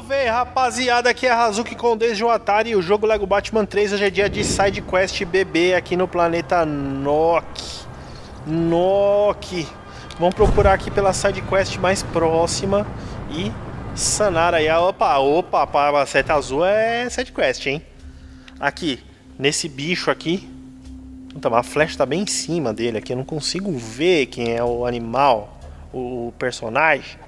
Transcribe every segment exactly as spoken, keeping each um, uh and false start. Salve, rapaziada, aqui é a Hazuki com Desde o Atari e o jogo Lego Batman três. Hoje é dia de SideQuest B B aqui no planeta Nok Nok. Vamos procurar aqui pela SideQuest mais próxima e sanar aí a... Opa, opa, a seta azul é SideQuest, hein? Aqui, nesse bicho aqui. Então, a flecha tá bem em cima dele aqui, eu não consigo ver quem é o animal, o personagem.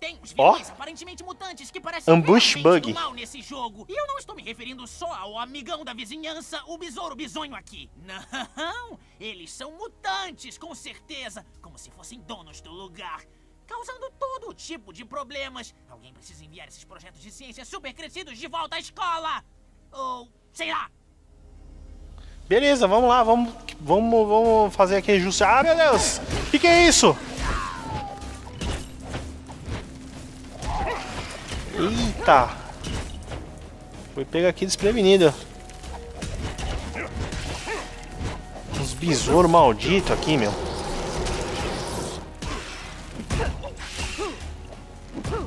Tem os vilões oh. aparentemente mutantes que parecem ambush bug mal nesse jogo. E eu não estou me referindo só ao amigão da vizinhança, o besouro bizonho aqui. Não, eles são mutantes, com certeza, como se fossem donos do lugar, causando todo tipo de problemas. Alguém precisa enviar esses projetos de ciência super crescidos de volta à escola. Ou, sei lá. Beleza, vamos lá, vamos, vamos, vamos fazer aqui justiça. Ah, meu Deus, o que, que é isso? Eita! Foi pego aqui desprevenido. Uns besouros malditos aqui, meu.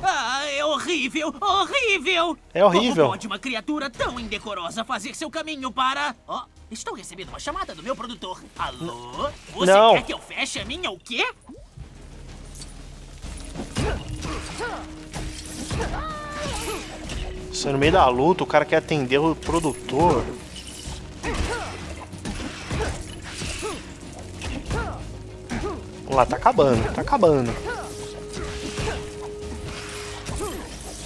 Ah, é horrível! Horrível! É horrível! Como pode uma criatura tão indecorosa fazer seu caminho para... Oh, estou recebendo uma chamada do meu produtor. Alô? Você Não. quer que eu feche a minha o quê? Você no meio da luta, o cara quer atender o produtor. Vamos lá, tá acabando, tá acabando.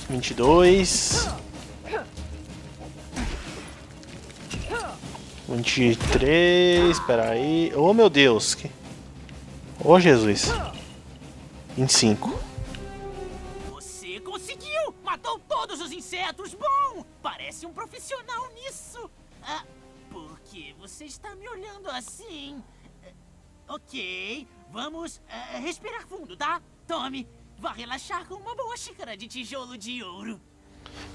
vinte e dois. vinte e três, peraí. Oh, meu Deus. Oh, Jesus. vinte e cinco. Matou todos os insetos! Bom! Parece um profissional nisso! Ah, por que você está me olhando assim? Ah, ok, vamos ah, respirar fundo, tá? Tome, vá relaxar com uma boa xícara de tijolo de ouro.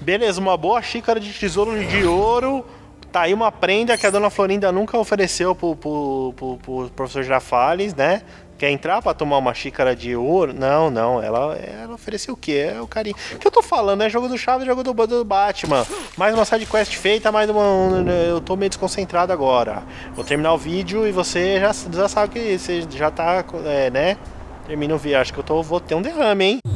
Beleza, uma boa xícara de tijolo de ouro. Tá aí uma prenda que a Dona Florinda nunca ofereceu pro, pro, pro, pro Professor Girafales, né? Quer entrar pra tomar uma xícara de ouro? Não, não. Ela, ela ofereceu o quê? É o carinho. O que eu tô falando? É jogo do Chaves, jogo do, do Batman. Mais uma sidequest feita, mais uma... Eu tô meio desconcentrado agora. Vou terminar o vídeo e você já, já sabe que você já tá, é, né? Termina o vídeo. Acho que eu tô, vou ter um derrame, hein?